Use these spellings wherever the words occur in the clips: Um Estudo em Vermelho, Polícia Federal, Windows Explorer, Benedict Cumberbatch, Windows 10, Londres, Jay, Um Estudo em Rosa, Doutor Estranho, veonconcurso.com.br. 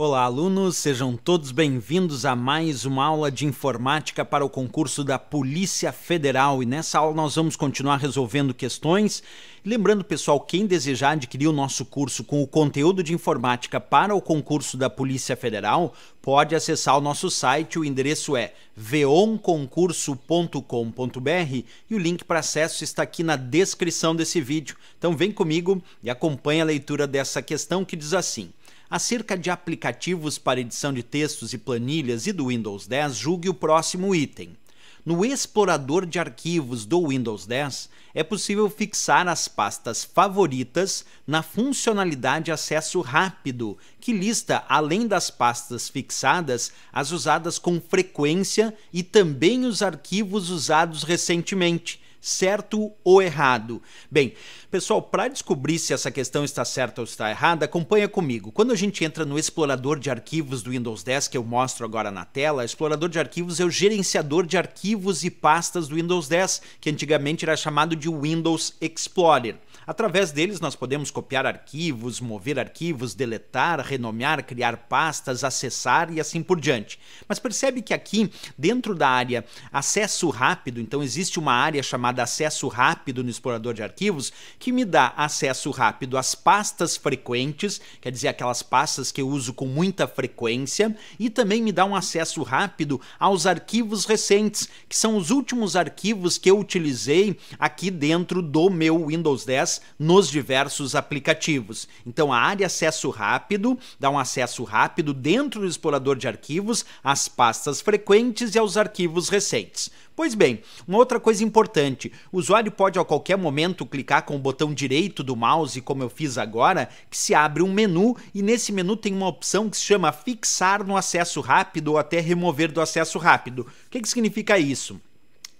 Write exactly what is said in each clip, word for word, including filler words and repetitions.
Olá, alunos! Sejam todos bem-vindos a mais uma aula de informática para o concurso da Polícia Federal. E nessa aula nós vamos continuar resolvendo questões. Lembrando, pessoal, quem desejar adquirir o nosso curso com o conteúdo de informática para o concurso da Polícia Federal, pode acessar o nosso site. O endereço é veon concurso ponto com ponto br e o link para acesso está aqui na descrição desse vídeo. Então vem comigo e acompanhe a leitura dessa questão que diz assim: acerca de aplicativos para edição de textos e planilhas e do Windows dez, julgue o próximo item. No explorador de arquivos do Windows dez, é possível fixar as pastas favoritas na funcionalidade acesso rápido, que lista, além das pastas fixadas, as usadas com frequência e também os arquivos usados recentemente. Certo ou errado? Bem, pessoal, para descobrir se essa questão está certa ou está errada, acompanha comigo. Quando a gente entra no explorador de arquivos do Windows dez, que eu mostro agora na tela, explorador de arquivos é o gerenciador de arquivos e pastas do Windows dez, que antigamente era chamado de Windows Explorer. Através deles nós podemos copiar arquivos, mover arquivos, deletar, renomear, criar pastas, acessar e assim por diante. Mas percebe que aqui, dentro da área acesso rápido, então existe uma área chamada chamada acesso rápido no explorador de arquivos, que me dá acesso rápido às pastas frequentes, quer dizer, aquelas pastas que eu uso com muita frequência, e também me dá um acesso rápido aos arquivos recentes, que são os últimos arquivos que eu utilizei aqui dentro do meu Windows dez nos diversos aplicativos. Então a área acesso rápido dá um acesso rápido dentro do explorador de arquivos às pastas frequentes e aos arquivos recentes. Pois bem, uma outra coisa importante, o usuário pode a qualquer momento clicar com o botão direito do mouse, como eu fiz agora, que se abre um menu e nesse menu tem uma opção que se chama fixar no acesso rápido ou até remover do acesso rápido. O que que significa isso?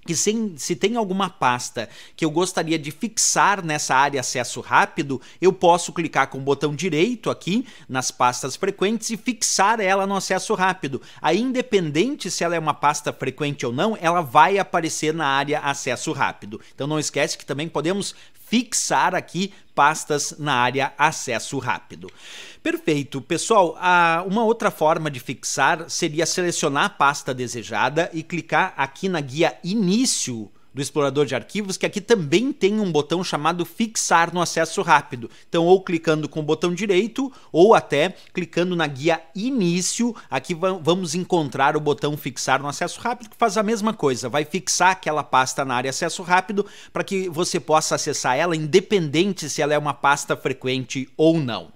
Que se, se tem alguma pasta que eu gostaria de fixar nessa área acesso rápido, eu posso clicar com o botão direito aqui nas pastas frequentes e fixar ela no acesso rápido. Aí, independente se ela é uma pasta frequente ou não, ela vai aparecer na área acesso rápido. Então não esquece que também podemos fixar aqui pastas na área acesso rápido. Perfeito, pessoal. A, uma outra forma de fixar seria selecionar a pasta desejada e clicar aqui na guia início do explorador de arquivos, que aqui também tem um botão chamado fixar no acesso rápido. Então, ou clicando com o botão direito, ou até clicando na guia início, aqui vamos encontrar o botão fixar no acesso rápido, que faz a mesma coisa, vai fixar aquela pasta na área acesso rápido para que você possa acessar ela, independente se ela é uma pasta frequente ou não.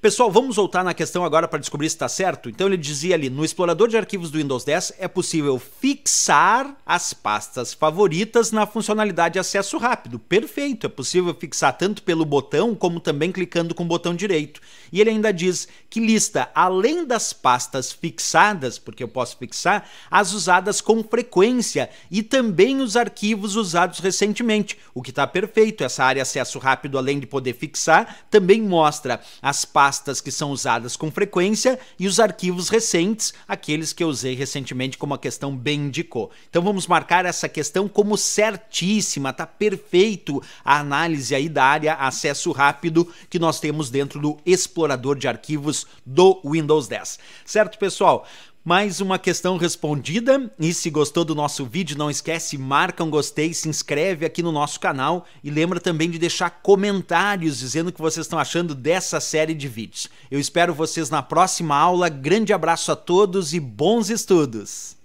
Pessoal, vamos voltar na questão agora para descobrir se está certo. Então ele dizia ali, no explorador de arquivos do Windows dez é possível fixar as pastas favoritas na funcionalidade acesso rápido. Perfeito, é possível fixar tanto pelo botão como também clicando com o botão direito. E ele ainda diz que lista, além das pastas fixadas, porque eu posso fixar, as usadas com frequência e também os arquivos usados recentemente, o que está perfeito. Essa área acesso rápido, além de poder fixar, também mostra as pastas pastas que são usadas com frequência e os arquivos recentes, aqueles que eu usei recentemente, como a questão bem indicou. Então vamos marcar essa questão como certíssima, tá perfeito a análise aí da área acesso rápido que nós temos dentro do explorador de arquivos do Windows dez. Certo, pessoal? Mais uma questão respondida. E se gostou do nosso vídeo, não esquece, marca um gostei, se inscreve aqui no nosso canal e lembra também de deixar comentários dizendo o que vocês estão achando dessa série de vídeos. Eu espero vocês na próxima aula. Grande abraço a todos e bons estudos!